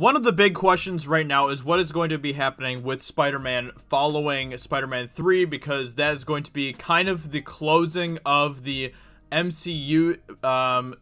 One of the big questions right now is what is going to be happening with Spider-Man following Spider-Man 3, because that is going to be kind of the closing of the MCU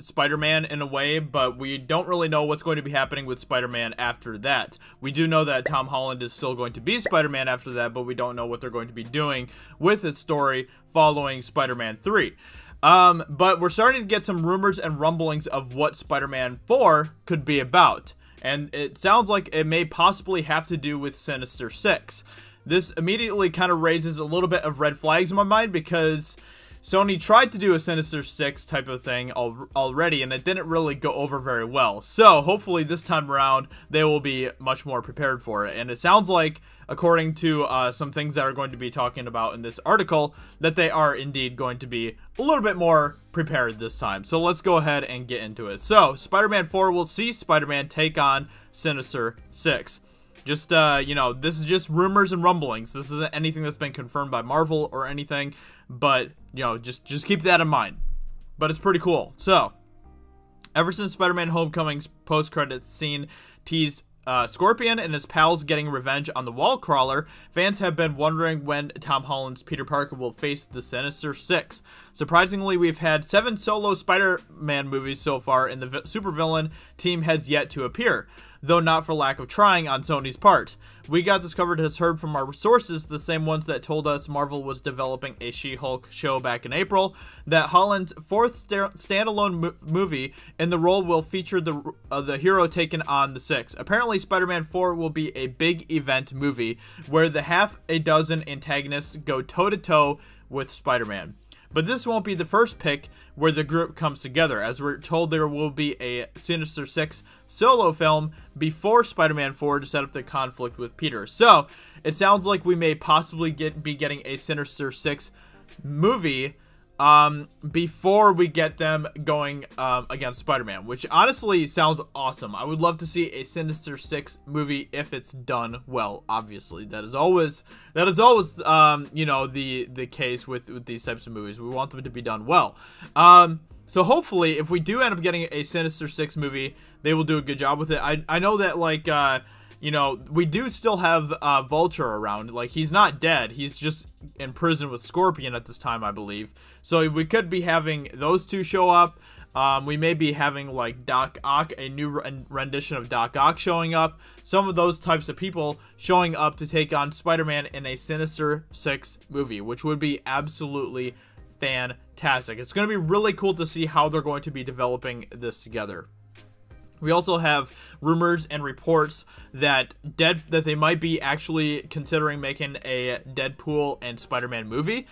Spider-Man in a way, but we don't really know what's going to be happening with Spider-Man after that. We do know that Tom Holland is still going to be Spider-Man after that, but we don't know what they're going to be doing with his story following Spider-Man 3. But we're starting to get some rumors and rumblings of what Spider-Man 4 could be about, and it sounds like it may possibly have to do with Sinister Six. This immediately kind of raises a little bit of red flags in my mind, because Sony tried to do a Sinister Six type of thing already, and it didn't really go over very well. So hopefully this time around, they will be much more prepared for it. And it sounds like, according to some things that are going to be talking about in this article, that they are indeed going to be a little bit more prepared this time. So let's go ahead and get into it. So Spider-Man 4 will see Spider-Man take on Sinister Six. Just, you know, this is just rumors and rumblings. This isn't anything that's been confirmed by Marvel or anything, but, you know, just keep that in mind. But it's pretty cool. So, ever since Spider-Man Homecoming's post-credits scene teased Scorpion and his pals getting revenge on the wall crawler, fans have been wondering when Tom Holland's Peter Parker will face the Sinister Six. Surprisingly, we've had 7 solo Spider-Man movies so far, and the supervillain team has yet to appear, though not for lack of trying on Sony's part. We Got This Covered has heard from our sources, the same ones that told us Marvel was developing a She-Hulk show back in April, that Holland's 4th standalone movie in the role will feature the hero taken on the Six. Apparently, Spider-Man 4 will be a big event movie where the half a dozen antagonists go toe-to-toe with Spider-Man. But this won't be the first pick where the group comes together, as we're told there will be a Sinister Six solo film before Spider-Man 4 to set up the conflict with Peter. So, it sounds like we may possibly be getting a Sinister Six movie before we get them going against Spider-Man, which honestly sounds awesome. I would love to see a Sinister Six movie if it's done well. Obviously, that is always you know, the case with these types of movies. We want them to be done well. So hopefully, if we do end up getting a Sinister Six movie, they will do a good job with it. I know that, like, you know, we do still have Vulture around. Like, he's not dead. He's just in prison with Scorpion at this time, I believe. So we could be having those two show up. We may be having, like, Doc Ock, a new rendition of Doc Ock showing up. Some of those types of people showing up to take on Spider-Man in a Sinister Six movie, which would be absolutely fantastic. It's going to be really cool to see how they're going to be developing this together. We also have rumors and reports that they might be actually considering making a Deadpool and Spider-Man movie.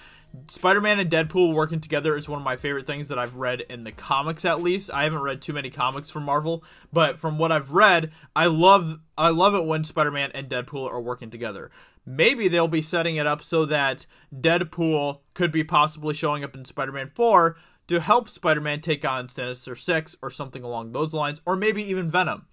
Spider-Man and Deadpool working together is one of my favorite things that I've read in the comics, at least. I haven't read too many comics from Marvel, but from what I've read, I love it when Spider-Man and Deadpool are working together. Maybe they'll be setting it up so that Deadpool could be possibly showing up in Spider-Man 4, to help Spider-Man take on Sinister Six or something along those lines, or maybe even Venom.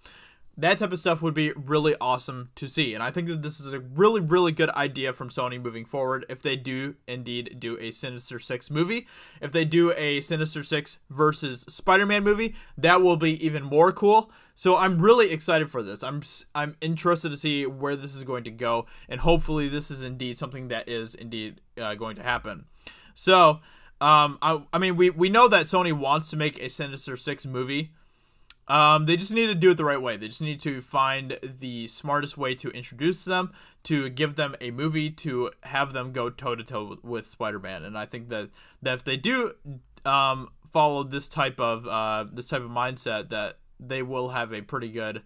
That type of stuff would be really awesome to see, and I think that this is a really, really good idea from Sony moving forward if they do indeed do a Sinister Six movie. If they do a Sinister Six versus Spider-Man movie, that will be even more cool. So I'm really excited for this. I'm interested to see where this is going to go, and hopefully this is indeed something that is indeed going to happen. So, I mean, we know that Sony wants to make a Sinister Six movie. They just need to do it the right way. They just need to find the smartest way to introduce them, to give them a movie, to have them go toe-to-toe with Spider-Man. And I think that if they do follow this type of mindset, that they will have a pretty good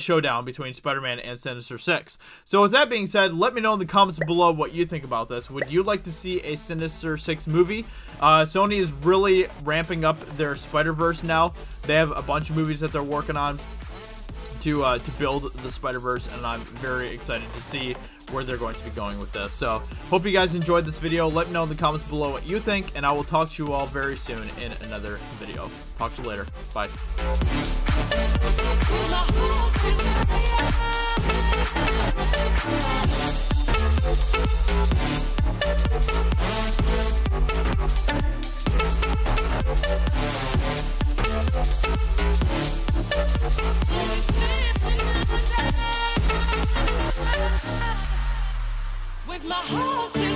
showdown between Spider-Man and Sinister Six. So with that being said, let me know in the comments below what you think about this. Would you like to see a Sinister Six movie? Sony is really ramping up their Spider-Verse now. They have a bunch of movies that they're working on to build the Spider-Verse, and I'm very excited to see where they're going to be going with this. So hope you guys enjoyed this video. Let me know in the comments below what you think, and I will talk to you all very soon in another video. Talk to you later. Bye. with my heart.